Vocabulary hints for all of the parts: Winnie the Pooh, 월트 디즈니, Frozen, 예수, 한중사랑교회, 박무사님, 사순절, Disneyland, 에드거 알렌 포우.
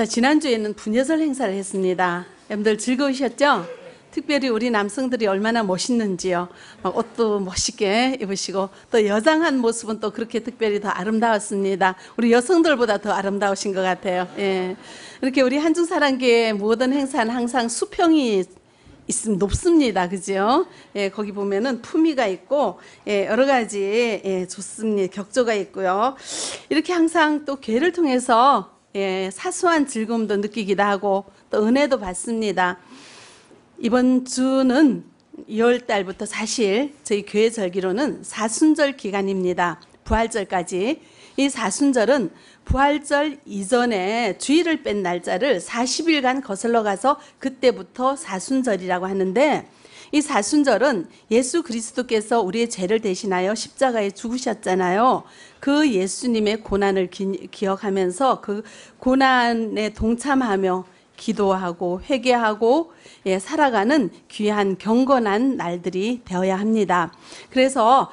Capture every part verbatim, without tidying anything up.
자, 지난주에는 부녀절 행사를 했습니다. 여러분들 즐거우셨죠? 특별히 우리 남성들이 얼마나 멋있는지요. 막 옷도 멋있게 입으시고 또 여장한 모습은 또 그렇게 특별히 더 아름다웠습니다. 우리 여성들보다 더 아름다우신 것 같아요. 예. 이렇게 우리 한중사랑교회 모든 행사는 항상 수평이 있음 높습니다. 그죠? 예, 거기 보면은 품위가 있고, 예, 여러 가지, 예, 좋습니다. 격조가 있고요. 이렇게 항상 또 교회를 통해서, 예, 사소한 즐거움도 느끼기도 하고, 또 은혜도 받습니다. 이번 주는 이월 달부터 사실 저희 교회 절기로는 사순절 기간입니다. 부활절까지. 이 사순절은 부활절 이전에 주일을 뺀 날짜를 사십 일간 거슬러 가서 그때부터 사순절이라고 하는데, 이 사순절은 예수 그리스도께서 우리의 죄를 대신하여 십자가에 죽으셨잖아요. 그 예수님의 고난을 기, 기억하면서 그 고난에 동참하며 기도하고 회개하고, 예, 살아가는 귀한 경건한 날들이 되어야 합니다. 그래서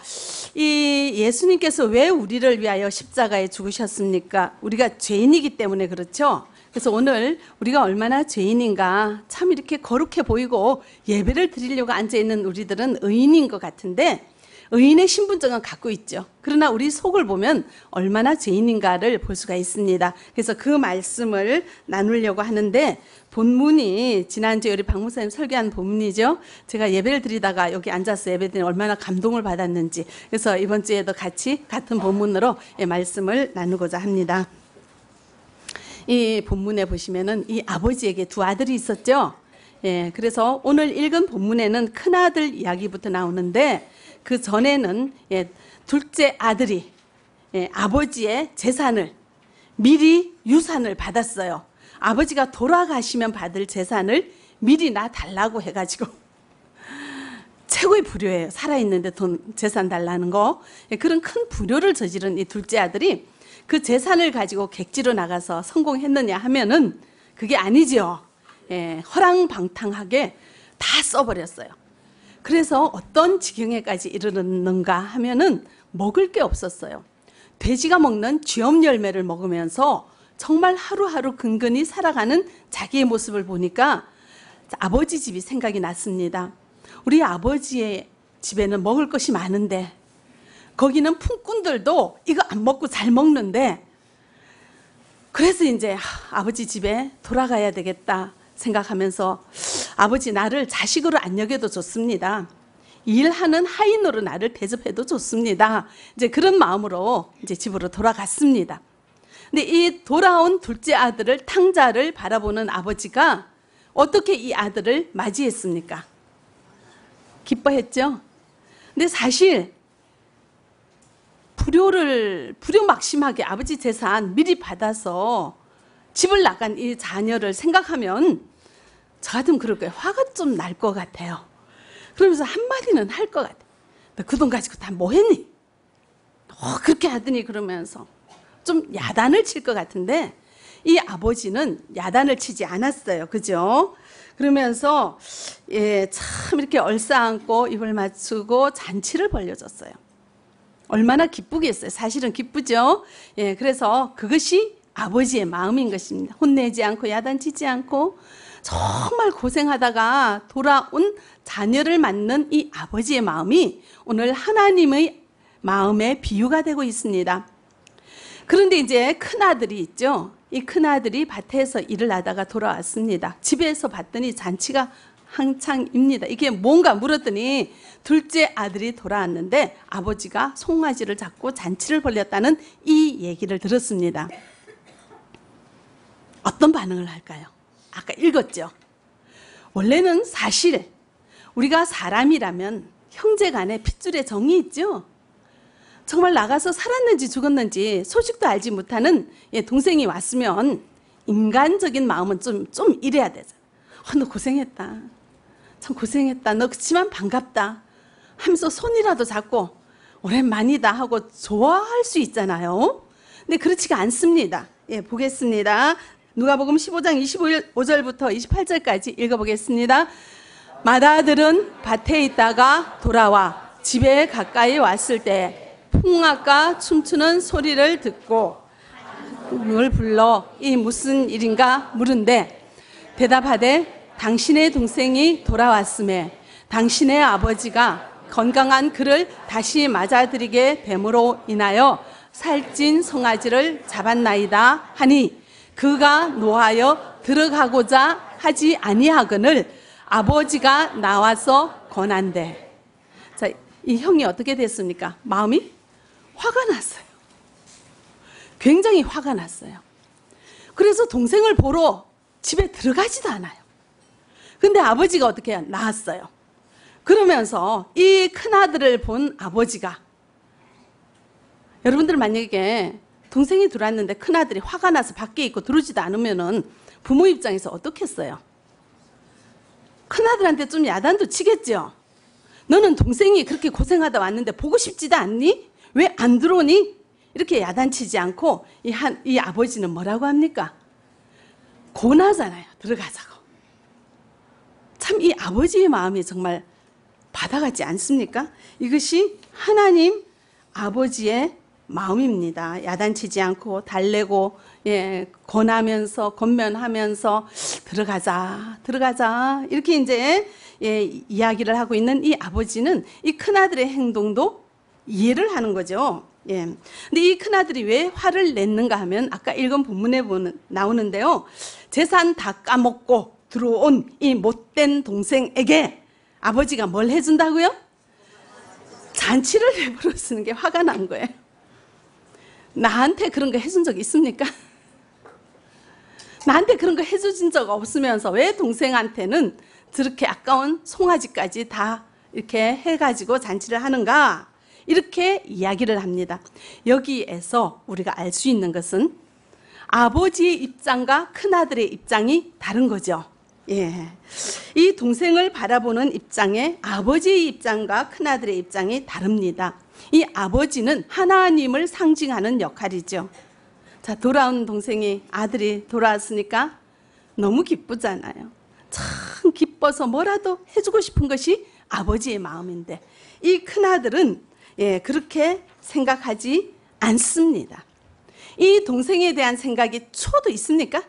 이 예수님께서 왜 우리를 위하여 십자가에 죽으셨습니까? 우리가 죄인이기 때문에 그렇죠. 그래서 오늘 우리가 얼마나 죄인인가, 참 이렇게 거룩해 보이고 예배를 드리려고 앉아있는 우리들은 의인인 것 같은데, 의인의 신분증은 갖고 있죠. 그러나 우리 속을 보면 얼마나 죄인인가를 볼 수가 있습니다. 그래서 그 말씀을 나누려고 하는데, 본문이 지난주에 우리 박무사님 설교한 본문이죠. 제가 예배를 드리다가 여기 앉아서 예배드리니 얼마나 감동을 받았는지, 그래서 이번 주에도 같이 같은 본문으로 말씀을 나누고자 합니다. 이 본문에 보시면은 이 아버지에게 두 아들이 있었죠. 예, 그래서 오늘 읽은 본문에는 큰아들 이야기부터 나오는데, 그 전에는, 예, 둘째 아들이, 예, 아버지의 재산을 미리 유산을 받았어요. 아버지가 돌아가시면 받을 재산을 미리 나 달라고 해가지고 최고의 불효예요. 살아있는데 돈 재산 달라는 거. 예, 그런 큰 불효를 저지른 이 둘째 아들이 그 재산을 가지고 객지로 나가서 성공했느냐 하면은 그게 아니죠. 예, 허랑방탕하게 다 써버렸어요. 그래서 어떤 지경에까지 이르는가 하면은 먹을 게 없었어요. 돼지가 먹는 쥐엄 열매를 먹으면서 정말 하루하루 근근히 살아가는 자기의 모습을 보니까 아버지 집이 생각이 났습니다. 우리 아버지의 집에는 먹을 것이 많은데, 거기는 품꾼들도 이거 안 먹고 잘 먹는데, 그래서 이제 아버지 집에 돌아가야 되겠다 생각하면서, 아버지 나를 자식으로 안 여겨도 좋습니다. 일하는 하인으로 나를 대접해도 좋습니다. 이제 그런 마음으로 이제 집으로 돌아갔습니다. 근데 이 돌아온 둘째 아들을, 탕자를 바라보는 아버지가 어떻게 이 아들을 맞이했습니까? 기뻐했죠? 근데 사실 불효를, 불효막심하게 아버지 재산 미리 받아서 집을 나간 이 자녀를 생각하면 저 같으면 그럴 거예요. 화가 좀 날 것 같아요. 그러면서 한마디는 할 것 같아요. 너 그 돈 가지고 다 뭐 했니? 어, 그렇게 하더니, 그러면서 좀 야단을 칠 것 같은데, 이 아버지는 야단을 치지 않았어요. 그죠? 그러면서, 예, 참 이렇게 얼싸안고 입을 맞추고 잔치를 벌려줬어요. 얼마나 기쁘겠어요. 사실은 기쁘죠. 예, 그래서 그것이 아버지의 마음인 것입니다. 혼내지 않고 야단치지 않고 정말 고생하다가 돌아온 자녀를 맞는 이 아버지의 마음이 오늘 하나님의 마음의 비유가 되고 있습니다. 그런데 이제 큰아들이 있죠. 이 큰아들이 밭에서 일을 하다가 돌아왔습니다. 집에서 봤더니 잔치가 한창입니다. 이게 뭔가 물었더니 둘째 아들이 돌아왔는데 아버지가 송아지를 잡고 잔치를 벌렸다는 이 얘기를 들었습니다. 어떤 반응을 할까요? 아까 읽었죠. 원래는 사실 우리가 사람이라면 형제 간에 핏줄의 정이 있죠. 정말 나가서 살았는지 죽었는지 소식도 알지 못하는 동생이 왔으면 인간적인 마음은 좀, 좀 이래야 되잖아. 어, 너 고생했다. 참 고생했다. 너 그치만 반갑다 하면서 손이라도 잡고 오랜만이다 하고 좋아할 수 있잖아요. 근데 그렇지가 않습니다. 예, 보겠습니다. 누가복음 십오장 이십오절부터 이십팔절까지 읽어보겠습니다. 맏아들은 밭에 있다가 돌아와 집에 가까이 왔을 때 풍악과 춤추는 소리를 듣고 를 불러 이 무슨 일인가 물은데 대답하되 당신의 동생이 돌아왔음에 당신의 아버지가 건강한 그를 다시 맞아들이게 됨으로 인하여 살찐 송아지를 잡았나이다 하니 그가 노하여 들어가고자 하지 아니하거늘 아버지가 나와서 권한대. 자, 이 형이 어떻게 됐습니까? 마음이 화가 났어요. 굉장히 화가 났어요. 그래서 동생을 보러 집에 들어가지도 않아요. 근데 아버지가 어떻게 나왔어요. 그러면서 이 큰아들을 본 아버지가, 여러분들 만약에 동생이 들어왔는데 큰아들이 화가 나서 밖에 있고 들어오지도 않으면은 부모 입장에서 어떻겠어요? 큰아들한테 좀 야단도 치겠죠? 너는 동생이 그렇게 고생하다 왔는데 보고 싶지도 않니? 왜 안 들어오니? 이렇게 야단치지 않고 이, 한, 이 아버지는 뭐라고 합니까? 권하잖아요. 들어가자고. 참 이 아버지의 마음이 정말 받아가지 않습니까? 이것이 하나님 아버지의 마음입니다. 야단치지 않고 달래고, 예, 권하면서 권면하면서 들어가자 들어가자 이렇게 이제, 예, 이야기를 하고 있는 이 아버지는 이 큰아들의 행동도 이해를 하는 거죠. 예. 근데 이 큰아들이 왜 화를 냈는가 하면 아까 읽은 본문에 보는, 나오는데요. 재산 다 까먹고 들어온 이 못된 동생에게 아버지가 뭘 해준다고요? 잔치를 베풀어 쓰는 게 화가 난 거예요. 나한테 그런 거 해준 적 있습니까? 나한테 그런 거 해준 적 없으면서 왜 동생한테는 저렇게 아까운 송아지까지 다 이렇게 해가지고 잔치를 하는가? 이렇게 이야기를 합니다. 여기에서 우리가 알 수 있는 것은 아버지의 입장과 큰아들의 입장이 다른 거죠. 예. 이 동생을 바라보는 입장에 아버지의 입장과 큰아들의 입장이 다릅니다. 이 아버지는 하나님을 상징하는 역할이죠. 자, 돌아온 동생이, 아들이 돌아왔으니까 너무 기쁘잖아요. 참 기뻐서 뭐라도 해주고 싶은 것이 아버지의 마음인데 이 큰아들은, 예, 그렇게 생각하지 않습니다. 이 동생에 대한 생각이 초도 있습니까?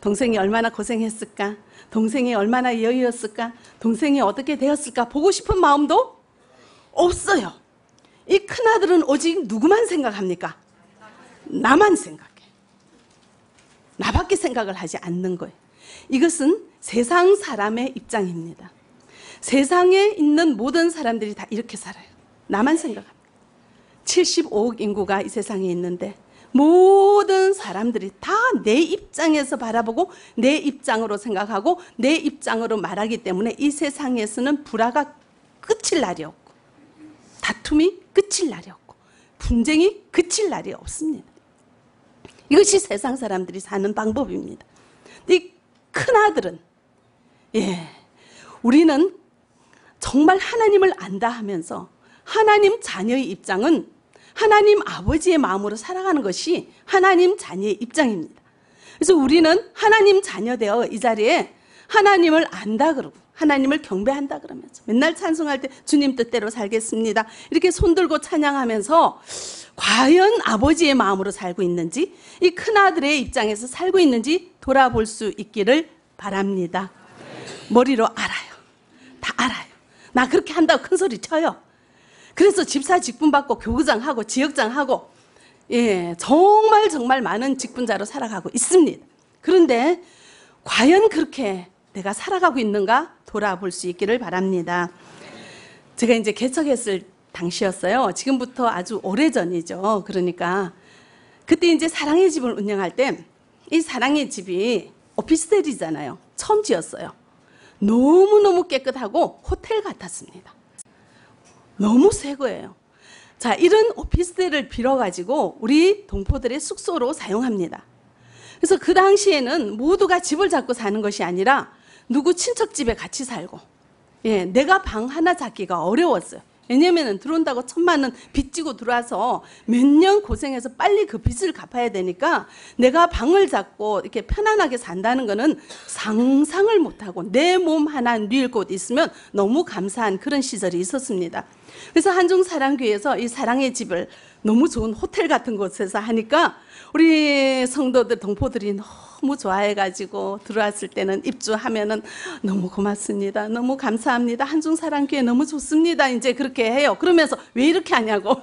동생이 얼마나 고생했을까? 동생이 얼마나 여유였을까? 동생이 어떻게 되었을까? 보고 싶은 마음도 없어요. 이 큰아들은 오직 누구만 생각합니까? 나만 생각해. 나밖에 생각을 하지 않는 거예요. 이것은 세상 사람의 입장입니다. 세상에 있는 모든 사람들이 다 이렇게 살아요. 나만 생각합니다. 칠십오억 인구가 이 세상에 있는데 모든 사람들이 다 내 입장에서 바라보고 내 입장으로 생각하고 내 입장으로 말하기 때문에 이 세상에서는 불화가 끝일 날이 없고 다툼이 끝일 날이 없고 분쟁이 끝일 날이 없습니다. 이것이 세상 사람들이 사는 방법입니다. 이 큰아들은, 예, 우리는 정말 하나님을 안다 하면서 하나님 자녀의 입장은 하나님 아버지의 마음으로 살아가는 것이 하나님 자녀의 입장입니다. 그래서 우리는 하나님 자녀되어 이 자리에 하나님을 안다 그러고 하나님을 경배한다 그러면서 맨날 찬송할 때 주님 뜻대로 살겠습니다 이렇게 손들고 찬양하면서 과연 아버지의 마음으로 살고 있는지, 이 큰아들의 입장에서 살고 있는지 돌아볼 수 있기를 바랍니다. 머리로 알아요. 다 알아요. 나 그렇게 한다고 큰 소리 쳐요. 그래서 집사 직분 받고 교구장하고 지역장하고, 예, 정말 정말 많은 직분자로 살아가고 있습니다. 그런데 과연 그렇게 내가 살아가고 있는가 돌아볼 수 있기를 바랍니다. 제가 이제 개척했을 당시였어요. 지금부터 아주 오래전이죠. 그러니까 그때 이제 사랑의 집을 운영할 때 이 사랑의 집이 오피스텔이잖아요. 처음 지었어요. 너무너무 깨끗하고 호텔 같았습니다. 너무 새 거예요. 자, 이런 오피스텔을 빌어가지고 우리 동포들의 숙소로 사용합니다. 그래서 그 당시에는 모두가 집을 잡고 사는 것이 아니라 누구 친척 집에 같이 살고, 예, 내가 방 하나 잡기가 어려웠어요. 왜냐면은 들어온다고 천만 원 빚지고 들어와서 몇 년 고생해서 빨리 그 빚을 갚아야 되니까 내가 방을 잡고 이렇게 편안하게 산다는 거는 상상을 못하고 내 몸 하나 누일 곳 있으면 너무 감사한 그런 시절이 있었습니다. 그래서 한중사랑교회에서 이 사랑의 집을 너무 좋은 호텔 같은 곳에서 하니까 우리 성도들, 동포들이 너무 좋아해가지고 들어왔을 때는 입주하면은 너무 고맙습니다. 너무 감사합니다. 한중사랑교회 너무 좋습니다. 이제 그렇게 해요. 그러면서 왜 이렇게 하냐고.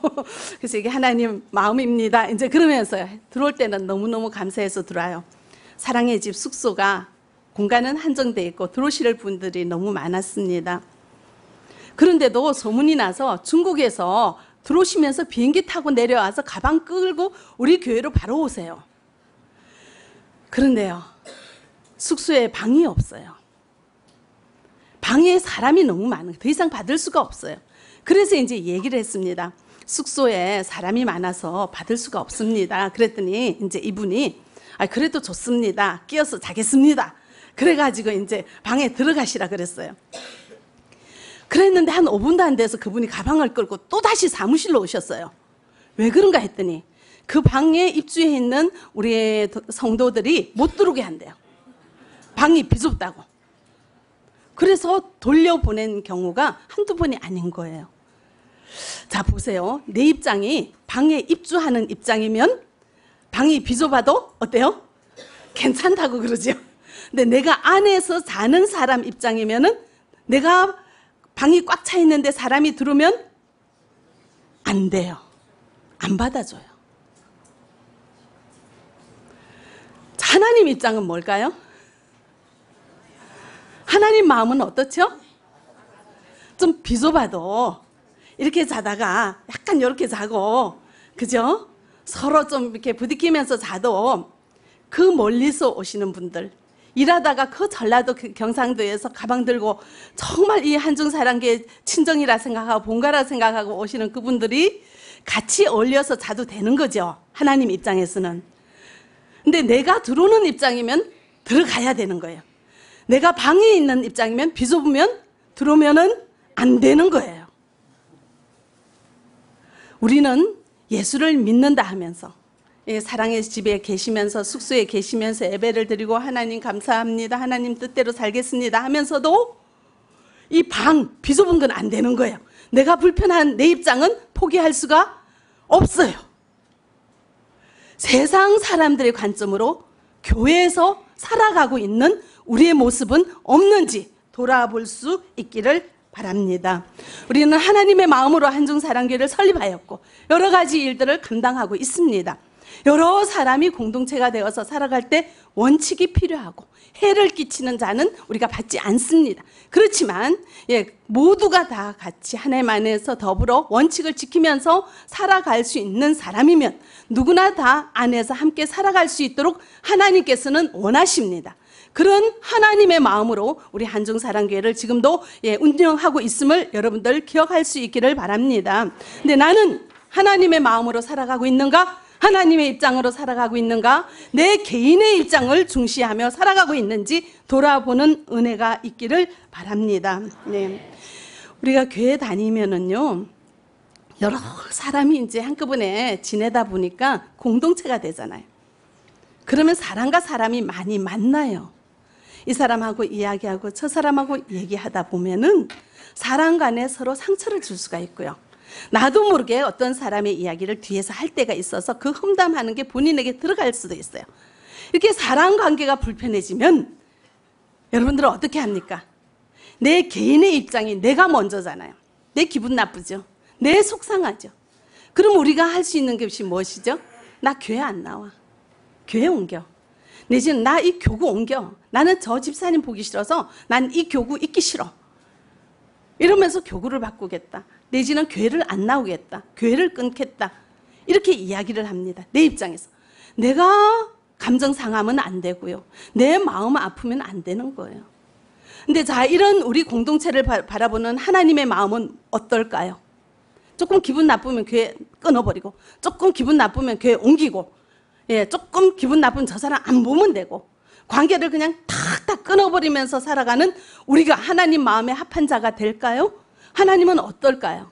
그래서 이게 하나님 마음입니다. 이제 그러면서 들어올 때는 너무너무 감사해서 들어와요. 사랑의 집 숙소가 공간은 한정돼 있고 들어오실 분들이 너무 많았습니다. 그런데도 소문이 나서 중국에서 들어오시면서 비행기 타고 내려와서 가방 끌고 우리 교회로 바로 오세요. 그런데요, 숙소에 방이 없어요. 방에 사람이 너무 많아요. 더 이상 받을 수가 없어요. 그래서 이제 얘기를 했습니다. 숙소에 사람이 많아서 받을 수가 없습니다. 그랬더니 이제 이분이, 아, 그래도 좋습니다. 끼어서 자겠습니다. 그래가지고 이제 방에 들어가시라 그랬어요. 그랬는데 한 오 분도 안 돼서 그분이 가방을 끌고 또 다시 사무실로 오셨어요. 왜 그런가 했더니 그 방에 입주해 있는 우리 성도들이 못 들어오게 한대요. 방이 비좁다고. 그래서 돌려보낸 경우가 한두 번이 아닌 거예요. 자, 보세요. 내 입장이 방에 입주하는 입장이면 방이 비좁아도 어때요? 괜찮다고 그러죠. 근데 내가 안에서 사는 사람 입장이면은 내가 방이 꽉 차 있는데 사람이 들어오면 안 돼요. 안 받아줘요. 하나님 입장은 뭘까요? 하나님 마음은 어떻죠? 좀 비좁아도 이렇게 자다가 약간 이렇게 자고, 그죠? 서로 좀 이렇게 부딪히면서 자도 그 멀리서 오시는 분들, 일하다가 그 전라도 경상도에서 가방 들고 정말 이 한중사랑교회 친정이라 생각하고 본가라 생각하고 오시는 그분들이 같이 어울려서 자도 되는 거죠. 하나님 입장에서는. 근데 내가 들어오는 입장이면 들어가야 되는 거예요. 내가 방에 있는 입장이면 비좁으면 들어오면은 안 되는 거예요. 우리는 예수를 믿는다 하면서 예, 사랑의 집에 계시면서 숙소에 계시면서 예배를 드리고 하나님 감사합니다. 하나님 뜻대로 살겠습니다 하면서도 이 방 비좁은 건 안 되는 거예요. 내가 불편한 내 입장은 포기할 수가 없어요. 세상 사람들의 관점으로 교회에서 살아가고 있는 우리의 모습은 없는지 돌아볼 수 있기를 바랍니다. 우리는 하나님의 마음으로 한중사랑교회를 설립하였고 여러 가지 일들을 감당하고 있습니다. 여러 사람이 공동체가 되어서 살아갈 때 원칙이 필요하고 해를 끼치는 자는 우리가 받지 않습니다. 그렇지만 예, 모두가 다 같이 하나님 안에서 더불어 원칙을 지키면서 살아갈 수 있는 사람이면 누구나 다 안에서 함께 살아갈 수 있도록 하나님께서는 원하십니다. 그런 하나님의 마음으로 우리 한중사랑교회를 지금도 예, 운영하고 있음을 여러분들 기억할 수 있기를 바랍니다. 근데 나는 하나님의 마음으로 살아가고 있는가? 하나님의 입장으로 살아가고 있는가? 내 개인의 입장을 중시하며 살아가고 있는지 돌아보는 은혜가 있기를 바랍니다. 네. 우리가 교회 다니면은요, 여러 사람이 이제 한꺼번에 지내다 보니까 공동체가 되잖아요. 그러면 사람과 사람이 많이 만나요. 이 사람하고 이야기하고 저 사람하고 얘기하다 보면은 사람 간에 서로 상처를 줄 수가 있고요. 나도 모르게 어떤 사람의 이야기를 뒤에서 할 때가 있어서 그 험담하는 게 본인에게 들어갈 수도 있어요. 이렇게 사람 관계가 불편해지면 여러분들은 어떻게 합니까? 내 개인의 입장이 내가 먼저잖아요. 내 기분 나쁘죠. 내 속상하죠. 그럼 우리가 할 수 있는 것이 무엇이죠? 나 교회 안 나와. 교회 옮겨. 내지는 나 이 교구 옮겨. 나는 저 집사님 보기 싫어서 난 이 교구 있기 싫어. 이러면서 교구를 바꾸겠다. 내지는 교회를 안 나오겠다. 교회를 끊겠다. 이렇게 이야기를 합니다. 내 입장에서. 내가 감정 상하면 안 되고요. 내 마음 아프면 안 되는 거예요. 근데 자, 이런 우리 공동체를 바, 바라보는 하나님의 마음은 어떨까요? 조금 기분 나쁘면 교회 끊어버리고, 조금 기분 나쁘면 교회 옮기고, 예, 조금 기분 나쁘면 저 사람 안 보면 되고, 관계를 그냥 탁탁 끊어버리면서 살아가는 우리가 하나님 마음에 합한 자가 될까요? 하나님은 어떨까요?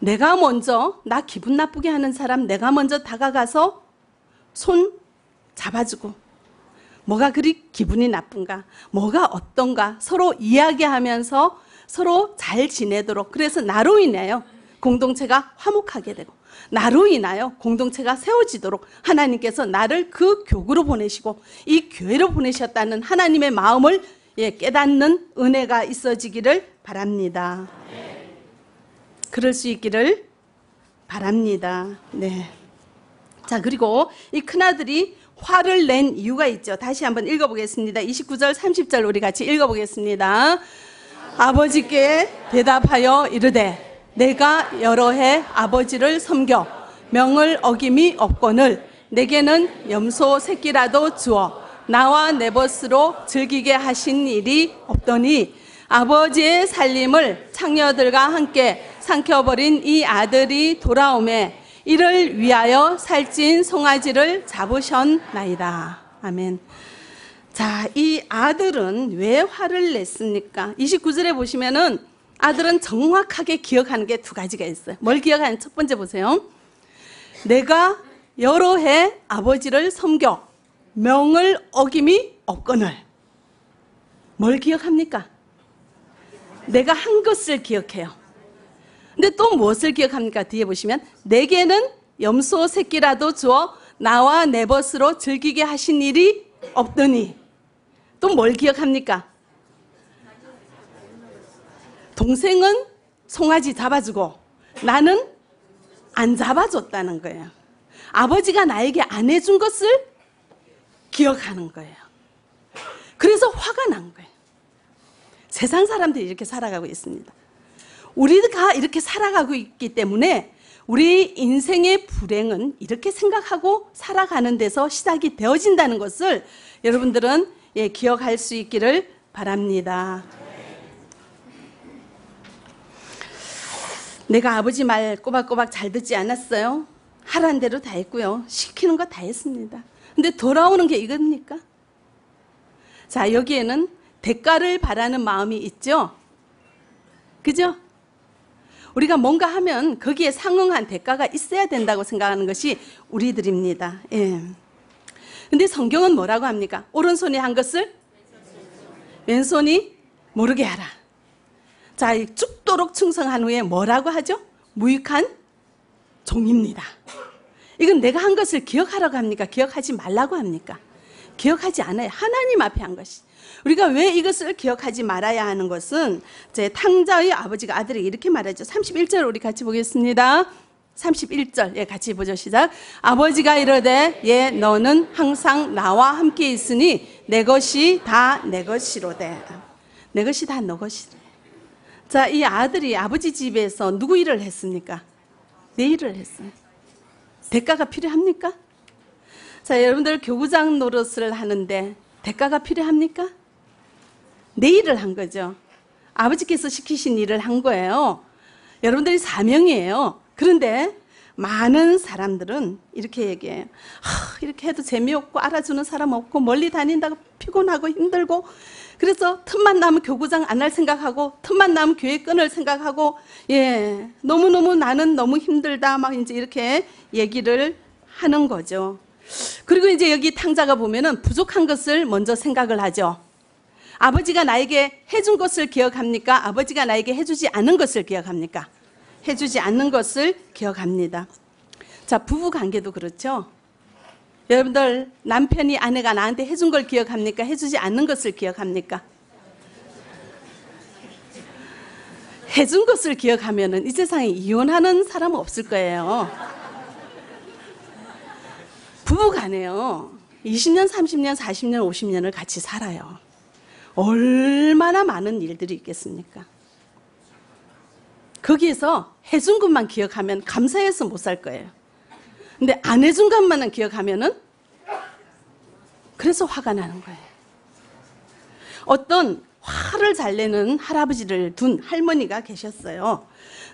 내가 먼저 나 기분 나쁘게 하는 사람 내가 먼저 다가가서 손 잡아주고 뭐가 그리 기분이 나쁜가, 뭐가 어떤가 서로 이야기하면서 서로 잘 지내도록. 그래서 나로 인하여 공동체가 화목하게 되고 나로 인하여 공동체가 세워지도록 하나님께서 나를 그 교구로 보내시고 이 교회로 보내셨다는 하나님의 마음을 깨닫는 은혜가 있어지기를 바랍니다. 그럴 수 있기를 바랍니다. 네. 자, 그리고 이 큰아들이 화를 낸 이유가 있죠. 다시 한번 읽어보겠습니다. 이십구 절 삼십 절 우리 같이 읽어보겠습니다. 아버지께 대답하여 이르되 내가 여러 해 아버지를 섬겨 명을 어김이 없거늘 내게는 염소 새끼라도 주어 나와 내 벗으로 즐기게 하신 일이 없더니 아버지의 살림을 창녀들과 함께 삼켜버린 이 아들이 돌아오매 이를 위하여 살찐 송아지를 잡으셨나이다. 아멘. 자, 이 아들은 왜 화를 냈습니까? 이십구 절에 보시면은 아들은 정확하게 기억하는 게 두 가지가 있어요. 뭘 기억하는? 첫 번째 보세요. 내가 여러 해 아버지를 섬겨 명을 어김이 없거늘. 뭘 기억합니까? 내가 한 것을 기억해요. 근데 또 무엇을 기억합니까? 뒤에 보시면 내게는 염소 새끼라도 주어 나와 내 벗으로 즐기게 하신 일이 없더니. 또 뭘 기억합니까? 동생은 송아지 잡아주고 나는 안 잡아줬다는 거예요. 아버지가 나에게 안 해준 것을 기억하는 거예요. 그래서 화가 난 거예요. 세상 사람들이 이렇게 살아가고 있습니다. 우리가 이렇게 살아가고 있기 때문에 우리 인생의 불행은 이렇게 생각하고 살아가는 데서 시작이 되어진다는 것을 여러분들은 예, 기억할 수 있기를 바랍니다. 내가 아버지 말 꼬박꼬박 잘 듣지 않았어요. 하란 대로 다 했고요. 시키는 거 다 했습니다. 근데 돌아오는 게 이겁니까? 자, 여기에는 대가를 바라는 마음이 있죠? 그죠? 우리가 뭔가 하면 거기에 상응한 대가가 있어야 된다고 생각하는 것이 우리들입니다. 예. 근데 성경은 뭐라고 합니까? 오른손이 한 것을 왼손이 모르게 하라. 자, 죽도록 충성한 후에 뭐라고 하죠? 무익한 종입니다. 이건 내가 한 것을 기억하라고 합니까? 기억하지 말라고 합니까? 기억하지 않아요. 하나님 앞에 한 것이. 우리가 왜 이것을 기억하지 말아야 하는 것은 제 탕자의 아버지가 아들에게 이렇게 말하죠. 삼십일 절 우리 같이 보겠습니다. 삼십일 절 예, 같이 보죠. 시작. 아버지가 이르되 예, 너는 항상 나와 함께 있으니 내 것이 다 내 것이로되. 내 것이 다 너 것이로되. 자, 이 아들이 아버지 집에서 누구 일을 했습니까? 내 일을 했어요. 대가가 필요합니까? 자, 여러분들 교구장 노릇을 하는데 대가가 필요합니까? 내 일을 한 거죠. 아버지께서 시키신 일을 한 거예요. 여러분들이 사명이에요. 그런데 많은 사람들은 이렇게 얘기해요. 하, 이렇게 해도 재미없고 알아주는 사람 없고 멀리 다닌다고 피곤하고 힘들고 그래서 틈만 나면 교구장 안 할 생각하고 틈만 나면 교회 끊을 생각하고 예, 너무너무 나는 너무 힘들다 막 이제 이렇게 얘기를 하는 거죠. 그리고 이제 여기 탕자가 보면은 부족한 것을 먼저 생각을 하죠. 아버지가 나에게 해준 것을 기억합니까? 아버지가 나에게 해주지 않은 것을 기억합니까? 해주지 않는 것을 기억합니다. 자, 부부 관계도 그렇죠. 여러분들 남편이 아내가 나한테 해준 걸 기억합니까? 해주지 않는 것을 기억합니까? 해준 것을 기억하면은 이 세상에 이혼하는 사람은 없을 거예요. 부부간에요. 이십 년, 삼십 년, 사십 년, 오십 년을 같이 살아요. 얼마나 많은 일들이 있겠습니까? 거기에서 해준 것만 기억하면 감사해서 못 살 거예요. 근데 안 해준 것만은 기억하면은 그래서 화가 나는 거예요. 어떤 화를 잘 내는 할아버지를 둔 할머니가 계셨어요.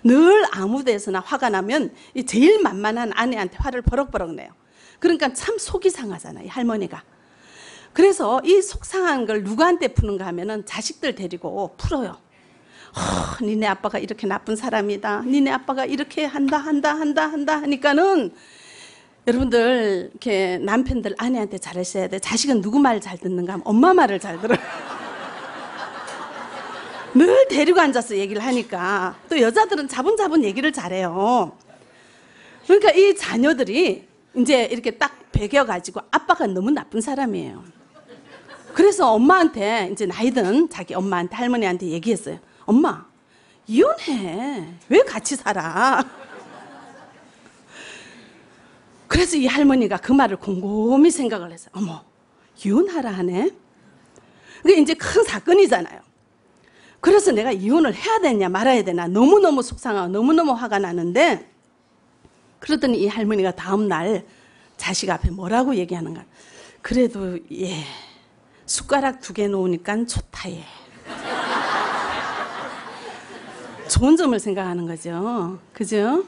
늘 아무 데서나 화가 나면 제일 만만한 아내한테 화를 버럭버럭 내요. 그러니까 참 속이 상하잖아요, 이 할머니가. 그래서 이 속 상한 걸 누구한테 푸는가 하면은 자식들 데리고 풀어요. 허, 니네 아빠가 이렇게 나쁜 사람이다, 니네 아빠가 이렇게 한다 한다 한다 한다 하니까는, 여러분들 이렇게 남편들 아내한테 잘하셔야 돼. 자식은 누구 말 잘 듣는가 하면 엄마 말을 잘 들어요. 늘 데리고 앉아서 얘기를 하니까. 또 여자들은 자본자본 얘기를 잘해요. 그러니까 이 자녀들이 이제 이렇게 딱 베겨가지고 아빠가 너무 나쁜 사람이에요. 그래서 엄마한테, 이제 나이든 자기 엄마한테, 할머니한테 얘기했어요. 엄마, 이혼해. 왜 같이 살아? 그래서 이 할머니가 그 말을 곰곰이 생각을 했어요. 어머, 이혼하라 하네? 그게 이제 큰 사건이잖아요. 그래서 내가 이혼을 해야 되냐 말아야 되나 너무너무 속상하고 너무너무 화가 나는데, 그러더니 이 할머니가 다음날 자식 앞에 뭐라고 얘기하는가. 그래도 예, 숟가락 두 개 놓으니까 좋다. 예. 좋은 점을 생각하는 거죠. 그죠?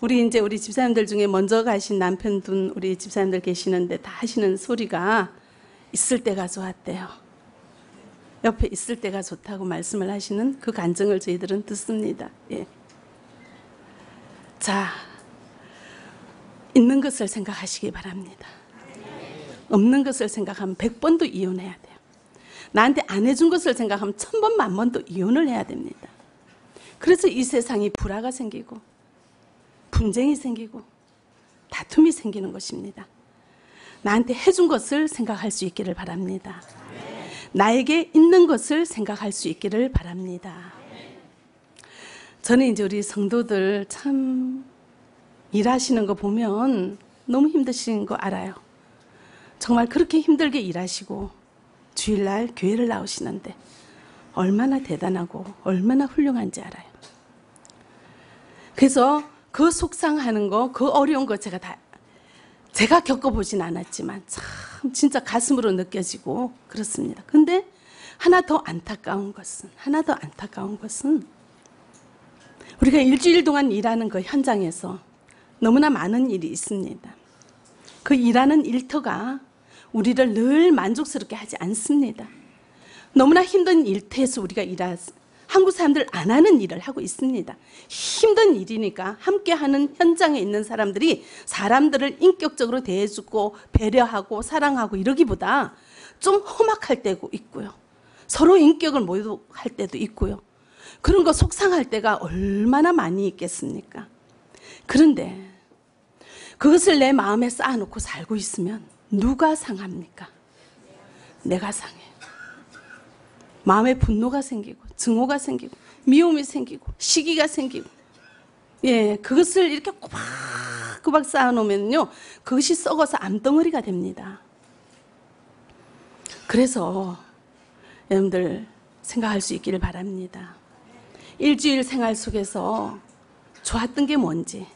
우리 이제 우리 집사님들 중에 먼저 가신 남편 둔 우리 집사님들 계시는데 다 하시는 소리가 있을 때가 좋았대요. 옆에 있을 때가 좋다고 말씀을 하시는 그 간증을 저희들은 듣습니다. 예. 자, 있는 것을 생각하시기 바랍니다. 없는 것을 생각하면 백 번도 이혼해야 돼요. 나한테 안 해준 것을 생각하면 천 번, 만 번도 이혼을 해야 됩니다. 그래서 이 세상이 불화가 생기고 분쟁이 생기고 다툼이 생기는 것입니다. 나한테 해준 것을 생각할 수 있기를 바랍니다. 나에게 있는 것을 생각할 수 있기를 바랍니다. 저는 이제 우리 성도들 참 일하시는 거 보면 너무 힘드신 거 알아요. 정말 그렇게 힘들게 일하시고 주일날 교회를 나오시는데 얼마나 대단하고 얼마나 훌륭한지 알아요. 그래서 그 속상하는 거, 그 어려운 거 제가 다 제가 겪어보진 않았지만 참 진짜 가슴으로 느껴지고 그렇습니다. 근데 하나 더 안타까운 것은, 하나 더 안타까운 것은 우리가 일주일 동안 일하는 그 현장에서 너무나 많은 일이 있습니다. 그 일하는 일터가 우리를 늘 만족스럽게 하지 않습니다. 너무나 힘든 일터에서 우리가 일하, 한국 사람들 안 하는 일을 하고 있습니다. 힘든 일이니까 함께하는 현장에 있는 사람들이 사람들을 인격적으로 대해주고 배려하고 사랑하고 이러기보다 좀 험악할 때도 있고요. 서로 인격을 모독할 때도 있고요. 그런 거 속상할 때가 얼마나 많이 있겠습니까? 그런데 그것을 내 마음에 쌓아놓고 살고 있으면 누가 상합니까? 내가 상해. 마음에 분노가 생기고 증오가 생기고 미움이 생기고 시기가 생기고, 예, 그것을 이렇게 꼬박꼬박 쌓아놓으면요, 그것이 썩어서 암덩어리가 됩니다. 그래서 여러분들 생각할 수 있기를 바랍니다. 일주일 생활 속에서 좋았던 게 뭔지,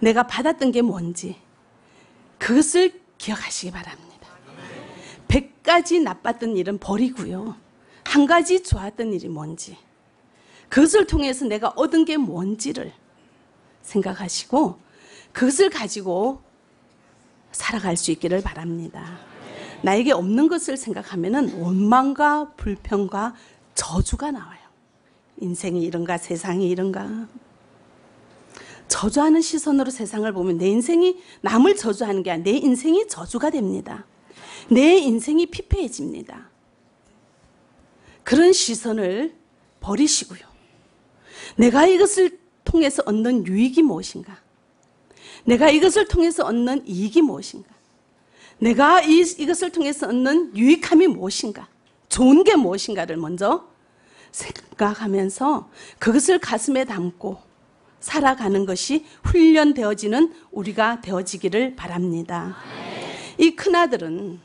내가 받았던 게 뭔지, 그것을 기억하시기 바랍니다. 백 가지 나빴던 일은 버리고요, 한 가지 좋았던 일이 뭔지, 그것을 통해서 내가 얻은 게 뭔지를 생각하시고 그것을 가지고 살아갈 수 있기를 바랍니다. 나에게 없는 것을 생각하면 원망과 불평과 저주가 나와요. 인생이 이런가, 세상이 이런가. 저주하는 시선으로 세상을 보면 내 인생이, 남을 저주하는 게 아니라 내 인생이 저주가 됩니다. 내 인생이 피폐해집니다. 그런 시선을 버리시고요, 내가 이것을 통해서 얻는 유익이 무엇인가, 내가 이것을 통해서 얻는 이익이 무엇인가, 내가 이, 이것을 통해서 얻는 유익함이 무엇인가, 좋은 게 무엇인가를 먼저 생각하면서 그것을 가슴에 담고 살아가는 것이 훈련되어지는 우리가 되어지기를 바랍니다. 이 큰아들은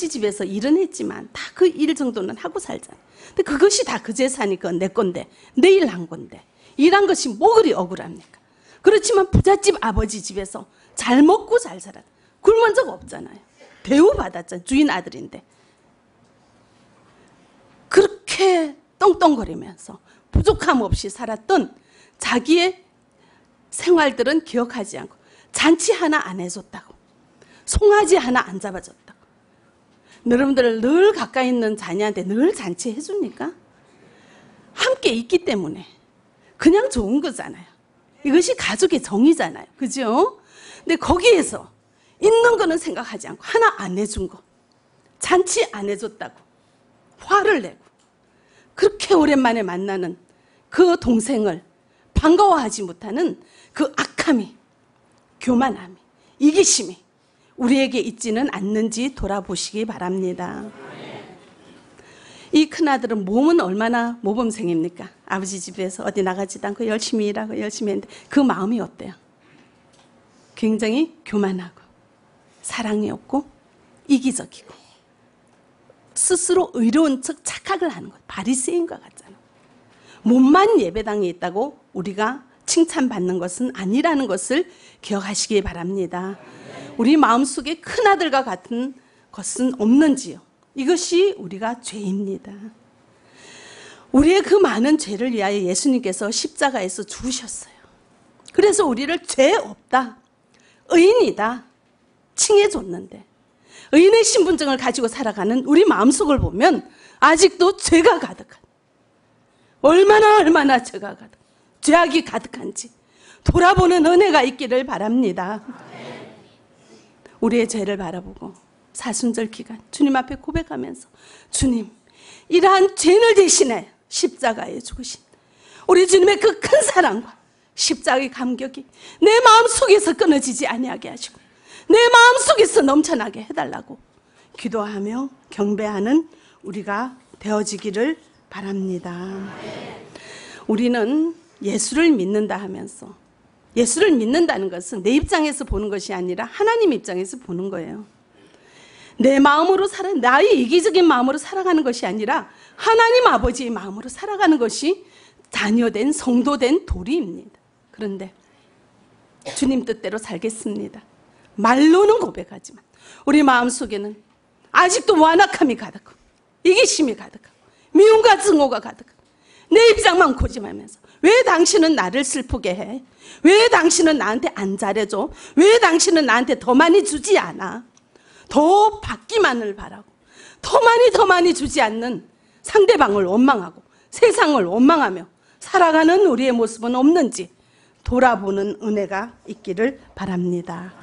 아버지 집에서 일은 했지만 다 그 일 정도는 하고 살잖아요. 근데 그것이 다 그 재산이니까 내 건데, 내 일 한 건데, 일한 것이 뭐 그리 억울합니까? 그렇지만 부잣집 아버지 집에서 잘 먹고 잘 살았, 굶은 적 없잖아요. 대우받았잖아요. 주인 아들인데. 그렇게 떵떵거리면서 부족함 없이 살았던 자기의 생활들은 기억하지 않고, 잔치 하나 안 해줬다고, 송아지 하나 안 잡아줬다고. 여러분들 늘 가까이 있는 자녀한테 늘 잔치 해줍니까? 함께 있기 때문에 그냥 좋은 거잖아요. 이것이 가족의 정이잖아요. 그죠? 근데 거기에서 있는 거는 생각하지 않고 하나 안 해준 거, 잔치 안 해줬다고 화를 내고 그렇게 오랜만에 만나는 그 동생을 반가워하지 못하는 그 악함이, 교만함이, 이기심이 우리에게 있지는 않는지 돌아보시기 바랍니다. 이 큰아들은 몸은 얼마나 모범생입니까? 아버지 집에서 어디 나가지도 않고 열심히 일하고 열심히 했는데 그 마음이 어때요? 굉장히 교만하고 사랑이 없고 이기적이고 스스로 의로운 척 착각을 하는 거예요. 바리새인과 같잖아요. 몸만 예배당에 있다고 우리가 칭찬받는 것은 아니라는 것을 기억하시기 바랍니다. 우리 마음속에 큰아들과 같은 것은 없는지요? 이것이 우리가 죄입니다. 우리의 그 많은 죄를 위하여 예수님께서 십자가에서 죽으셨어요. 그래서 우리를 죄 없다, 의인이다 칭해줬는데 의인의 신분증을 가지고 살아가는 우리 마음속을 보면 아직도 죄가 가득한, 얼마나 얼마나 죄가 가득, 죄악이 가득한지 돌아보는 은혜가 있기를 바랍니다. 우리의 죄를 바라보고 사순절 기간 주님 앞에 고백하면서, 주님, 이러한 죄를 대신해 십자가에 죽으신 우리 주님의 그 큰 사랑과 십자가의 감격이 내 마음속에서 끊어지지 아니하게 하시고 내 마음속에서 넘쳐나게 해달라고 기도하며 경배하는 우리가 되어지기를 바랍니다. 우리는 예수를 믿는다 하면서, 예수를 믿는다는 것은 내 입장에서 보는 것이 아니라 하나님 입장에서 보는 거예요. 내 마음으로 살아, 나의 이기적인 마음으로 살아가는 것이 아니라 하나님 아버지의 마음으로 살아가는 것이 자녀된, 성도된 도리입니다. 그런데 주님 뜻대로 살겠습니다. 말로는 고백하지만 우리 마음속에는 아직도 완악함이 가득하고 이기심이 가득하고 미움과 증오가 가득하고 내 입장만 고집하면서, 왜 당신은 나를 슬프게 해? 왜 당신은 나한테 안 잘해줘? 왜 당신은 나한테 더 많이 주지 않아? 더 받기만을 바라고 더 많이 더 많이 주지 않는 상대방을 원망하고 세상을 원망하며 살아가는 우리의 모습은 없는지 돌아보는 은혜가 있기를 바랍니다.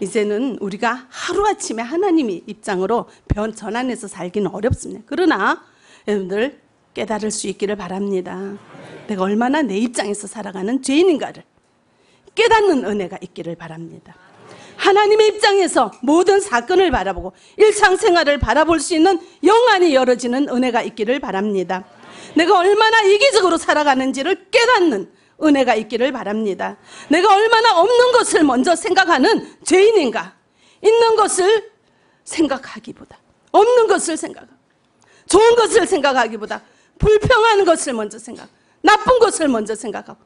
이제는 우리가 하루아침에 하나님의 입장으로 변 전환해서 살기는 어렵습니다. 그러나 여러분들 깨달을 수 있기를 바랍니다. 내가 얼마나 내 입장에서 살아가는 죄인인가를 깨닫는 은혜가 있기를 바랍니다. 하나님의 입장에서 모든 사건을 바라보고 일상생활을 바라볼 수 있는 영안이 열어지는 은혜가 있기를 바랍니다. 내가 얼마나 이기적으로 살아가는지를 깨닫는 은혜가 있기를 바랍니다. 내가 얼마나 없는 것을 먼저 생각하는 죄인인가, 있는 것을 생각하기보다 없는 것을 생각하고 좋은 것을 생각하기보다 불평한 것을 먼저 생각, 나쁜 것을 먼저 생각하고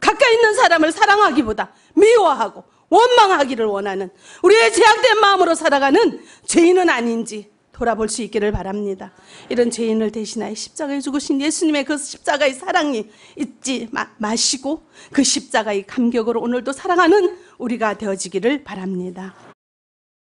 가까이 있는 사람을 사랑하기보다 미워하고 원망하기를 원하는 우리의 죄악된 마음으로 살아가는 죄인은 아닌지 돌아볼 수 있기를 바랍니다. 이런 죄인을 대신하여 십자가에 죽으신 예수님의 그 십자가의 사랑이 잊지 마, 마시고 그 십자가의 감격으로 오늘도 살아가는 우리가 되어지기를 바랍니다.